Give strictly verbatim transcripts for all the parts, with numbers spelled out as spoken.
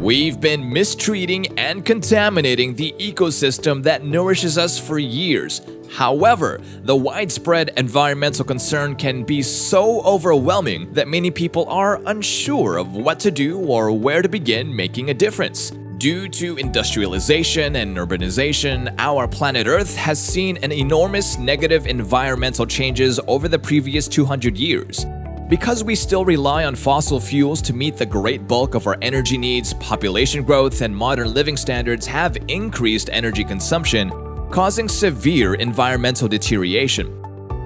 We've been mistreating and contaminating the ecosystem that nourishes us for years. However, the widespread environmental concern can be so overwhelming that many people are unsure of what to do or where to begin making a difference. Due to industrialization and urbanization, our planet Earth has seen an enormous negative environmental changes over the previous two hundred years. Because we still rely on fossil fuels to meet the great bulk of our energy needs, population growth and modern living standards have increased energy consumption, causing severe environmental deterioration.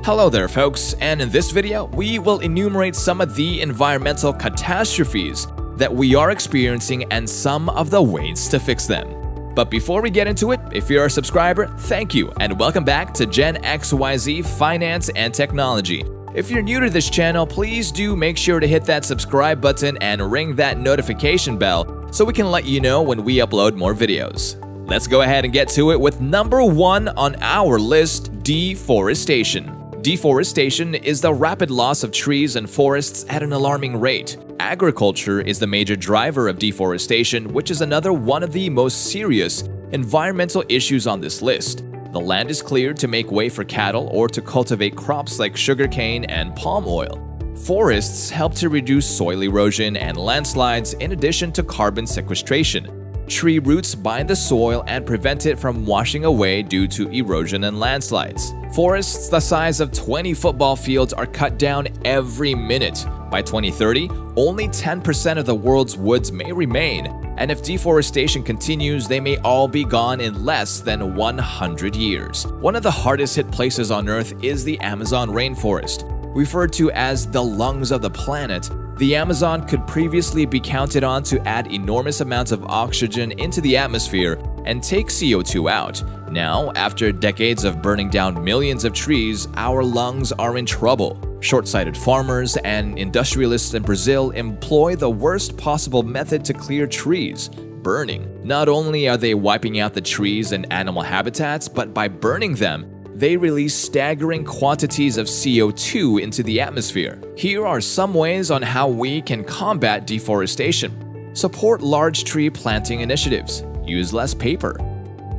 Hello there folks, and in this video, we will enumerate some of the environmental catastrophes that we are experiencing and some of the ways to fix them. But before we get into it, if you're a subscriber, thank you and welcome back to Gen X Y Z Finance and Technology. If you're new to this channel, please do make sure to hit that subscribe button and ring that notification bell so we can let you know when we upload more videos. Let's go ahead and get to it with number one on our list, deforestation. Deforestation is the rapid loss of trees and forests at an alarming rate. Agriculture is the major driver of deforestation, which is another one of the most serious environmental issues on this list. The land is cleared to make way for cattle or to cultivate crops like sugarcane and palm oil. Forests help to reduce soil erosion and landslides in addition to carbon sequestration. Tree roots bind the soil and prevent it from washing away due to erosion and landslides. Forests the size of twenty football fields are cut down every minute. By twenty thirty, only ten percent of the world's woods may remain, and if deforestation continues, they may all be gone in less than one hundred years. One of the hardest hit places on Earth is the Amazon rainforest. Referred to as the lungs of the planet, the Amazon could previously be counted on to add enormous amounts of oxygen into the atmosphere and take C O two out. Now, after decades of burning down millions of trees, our lungs are in trouble. Short-sighted farmers and industrialists in Brazil employ the worst possible method to clear trees – burning. Not only are they wiping out the trees and animal habitats, but by burning them, they release staggering quantities of C O two into the atmosphere. Here are some ways on how we can combat deforestation. Support large tree planting initiatives. Use less paper.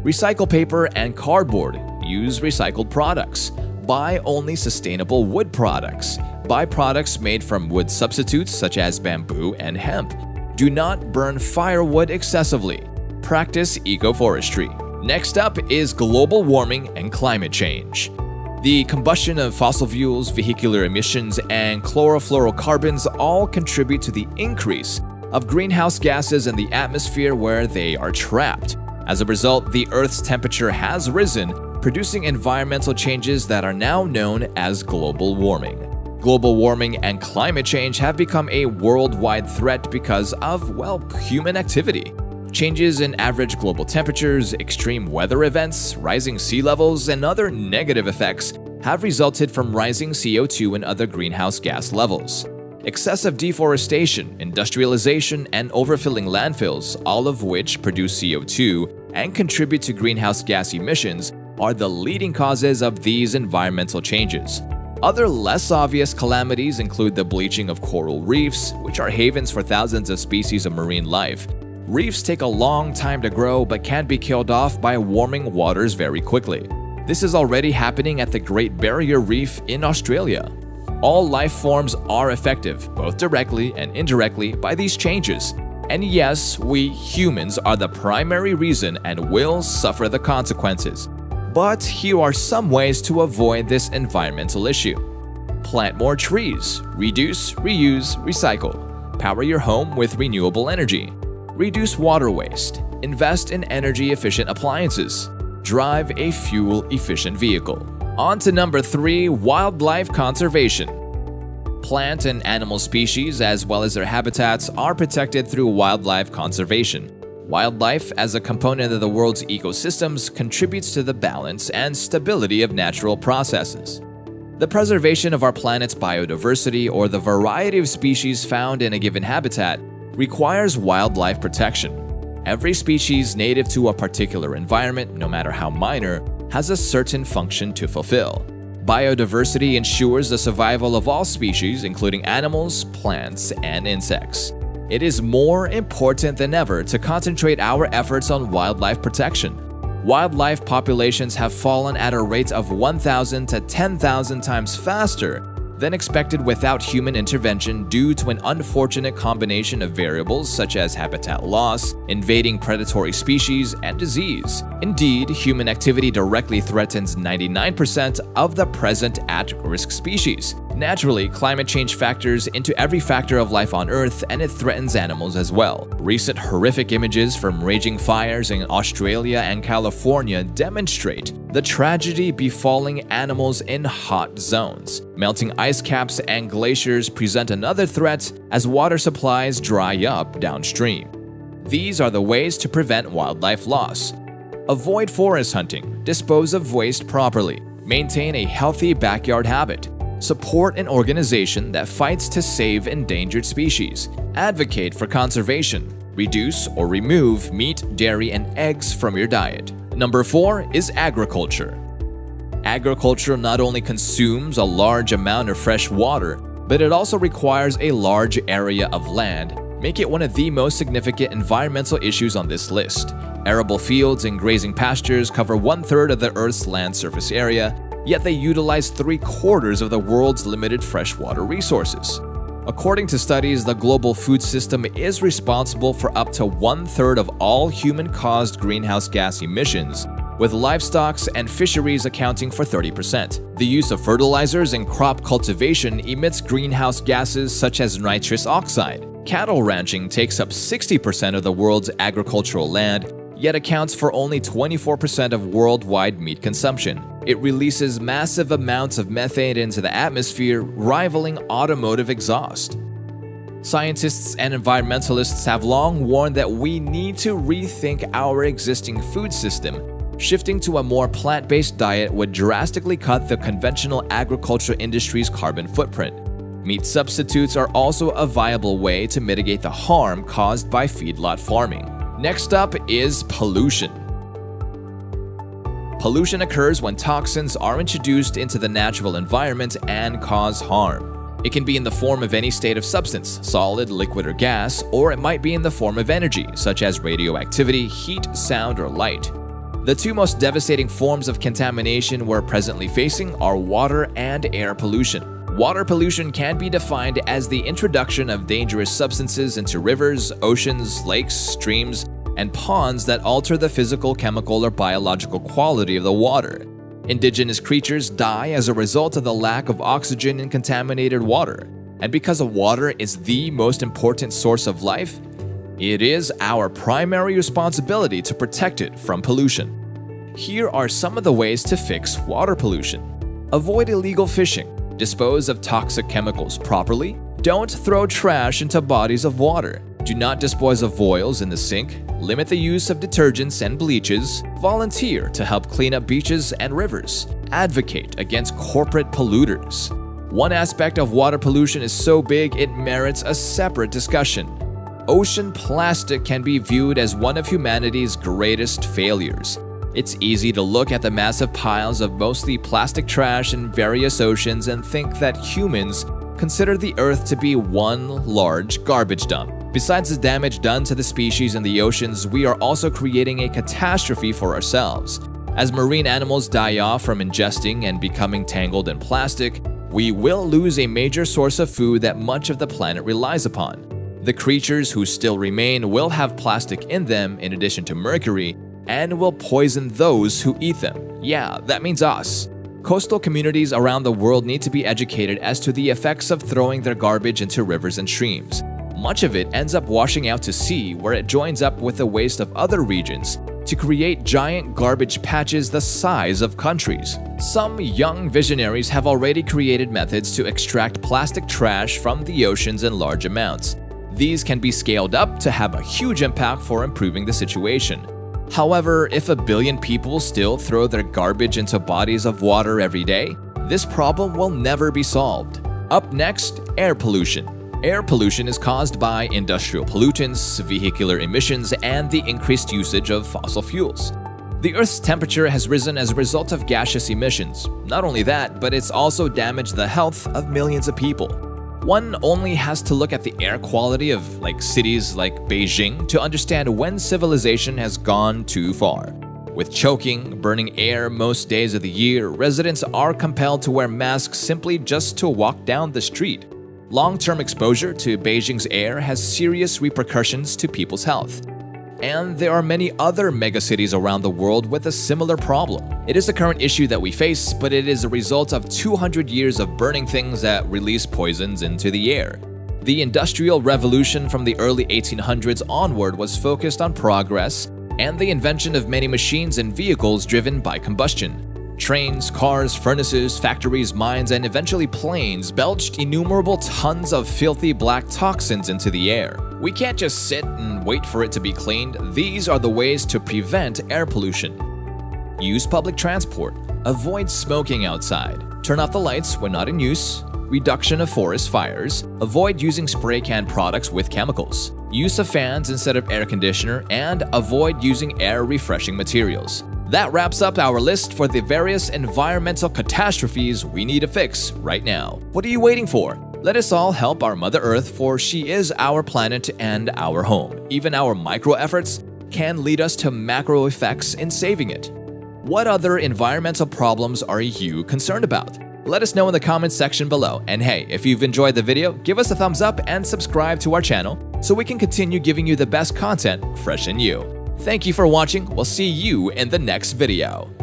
Recycle paper and cardboard. Use recycled products. Buy only sustainable wood products. Buy products made from wood substitutes such as bamboo and hemp. Do not burn firewood excessively. Practice ecoforestry. Next up is global warming and climate change. The combustion of fossil fuels, vehicular emissions, and chlorofluorocarbons all contribute to the increase of greenhouse gases in the atmosphere where they are trapped. As a result, the Earth's temperature has risen, producing environmental changes that are now known as global warming. Global warming and climate change have become a worldwide threat because of, well, human activity. Changes in average global temperatures, extreme weather events, rising sea levels, and other negative effects have resulted from rising C O two and other greenhouse gas levels. Excessive deforestation, industrialization, and overfilling landfills, all of which produce C O two and contribute to greenhouse gas emissions, are the leading causes of these environmental changes. Other less obvious calamities include the bleaching of coral reefs, which are havens for thousands of species of marine life. Reefs take a long time to grow but can be killed off by warming waters very quickly. This is already happening at the Great Barrier Reef in Australia. All life forms are affected, both directly and indirectly, by these changes. And yes, we humans are the primary reason and will suffer the consequences. But here are some ways to avoid this environmental issue. Plant more trees. Reduce, reuse, recycle. Power your home with renewable energy. Reduce water waste. Invest in energy-efficient appliances. Drive a fuel-efficient vehicle. On to number three, wildlife conservation. Plant and animal species, as well as their habitats, are protected through wildlife conservation. Wildlife, as a component of the world's ecosystems, contributes to the balance and stability of natural processes. The preservation of our planet's biodiversity, or the variety of species found in a given habitat, requires wildlife protection. Every species native to a particular environment, no matter how minor, has a certain function to fulfill. Biodiversity ensures the survival of all species, including animals, plants, and insects. it is more important than ever to concentrate our efforts on wildlife protection. Wildlife populations have fallen at a rate of one thousand to ten thousand times faster than expected without human intervention due to an unfortunate combination of variables such as habitat loss, invading predatory species, and disease. Indeed, human activity directly threatens ninety-nine percent of the present at-risk species. Naturally, climate change factors into every factor of life on Earth, and it threatens animals as well. Recent horrific images from raging fires in Australia and California demonstrate the tragedy befalling animals in hot zones. Melting ice caps and glaciers present another threat as water supplies dry up downstream. These are the ways to prevent wildlife loss. Avoid forest hunting. Dispose of waste properly. Maintain a healthy backyard habit. Support an organization that fights to save endangered species. Advocate for conservation. Reduce or remove meat, dairy, and eggs from your diet. Number four is agriculture. Agriculture not only consumes a large amount of fresh water, but it also requires a large area of land, making it one of the most significant environmental issues on this list. Arable fields and grazing pastures cover one-third of the Earth's land surface area, yet they utilize three-quarters of the world's limited freshwater resources. According to studies, the global food system is responsible for up to one-third of all human-caused greenhouse gas emissions, with livestock and fisheries accounting for thirty percent. The use of fertilizers and crop cultivation emits greenhouse gases such as nitrous oxide. Cattle ranching takes up sixty percent of the world's agricultural land, yet accounts for only twenty-four percent of worldwide meat consumption. It releases massive amounts of methane into the atmosphere, rivaling automotive exhaust. Scientists and environmentalists have long warned that we need to rethink our existing food system. Shifting to a more plant-based diet would drastically cut the conventional agriculture industry's carbon footprint. Meat substitutes are also a viable way to mitigate the harm caused by feedlot farming. Next up is pollution. Pollution occurs when toxins are introduced into the natural environment and cause harm. It can be in the form of any state of substance, solid, liquid, or gas, or it might be in the form of energy, such as radioactivity, heat, sound, or light. The two most devastating forms of contamination we're presently facing are water and air pollution. Water pollution can be defined as the introduction of dangerous substances into rivers, oceans, lakes, streams, and ponds that alter the physical, chemical, or biological quality of the water. Indigenous creatures die as a result of the lack of oxygen in contaminated water. And because water is the most important source of life, it is our primary responsibility to protect it from pollution. Here are some of the ways to fix water pollution. Avoid illegal fishing. Dispose of toxic chemicals properly. Don't throw trash into bodies of water. Do not dispose of oils in the sink. Limit the use of detergents and bleaches. Volunteer to help clean up beaches and rivers. Advocate against corporate polluters. One aspect of water pollution is so big it merits a separate discussion. Ocean plastic can be viewed as one of humanity's greatest failures. It's easy to look at the massive piles of mostly plastic trash in various oceans and think that humans consider the Earth to be one large garbage dump. Besides the damage done to the species in the oceans, we are also creating a catastrophe for ourselves. As marine animals die off from ingesting and becoming tangled in plastic, we will lose a major source of food that much of the planet relies upon. The creatures who still remain will have plastic in them in addition to mercury, and will poison those who eat them. Yeah, that means us. Coastal communities around the world need to be educated as to the effects of throwing their garbage into rivers and streams. Much of it ends up washing out to sea, where it joins up with the waste of other regions to create giant garbage patches the size of countries. Some young visionaries have already created methods to extract plastic trash from the oceans in large amounts. These can be scaled up to have a huge impact for improving the situation. However, if a billion people still throw their garbage into bodies of water every day, this problem will never be solved. Up next, air pollution. Air pollution is caused by industrial pollutants, vehicular emissions, and the increased usage of fossil fuels. The Earth's temperature has risen as a result of gaseous emissions. Not only that, but it's also damaged the health of millions of people. One only has to look at the air quality of like cities like Beijing to understand when civilization has gone too far. With choking, burning air most days of the year, residents are compelled to wear masks simply just to walk down the street. Long-term exposure to Beijing's air has serious repercussions to people's health. And there are many other megacities around the world with a similar problem. It is the current issue that we face, but it is a result of two hundred years of burning things that release poisons into the air. The Industrial Revolution from the early eighteen hundreds onward was focused on progress and the invention of many machines and vehicles driven by combustion. Trains, cars, furnaces, factories, mines, and eventually planes belched innumerable tons of filthy black toxins into the air. We can't just sit and wait for it to be cleaned. These are the ways to prevent air pollution. Use public transport. Avoid smoking outside. Turn off the lights when not in use. Reduction of forest fires. Avoid using spray can products with chemicals. Use of fans instead of air conditioner, and avoid using air refreshing materials. That wraps up our list for the various environmental catastrophes we need to fix right now. What are you waiting for? Let us all help our Mother Earth, for she is our planet and our home. Even our micro efforts can lead us to macro effects in saving it. What other environmental problems are you concerned about? Let us know in the comments section below. And hey, if you've enjoyed the video, give us a thumbs up and subscribe to our channel so we can continue giving you the best content fresh in you. Thank you for watching. We'll see you in the next video.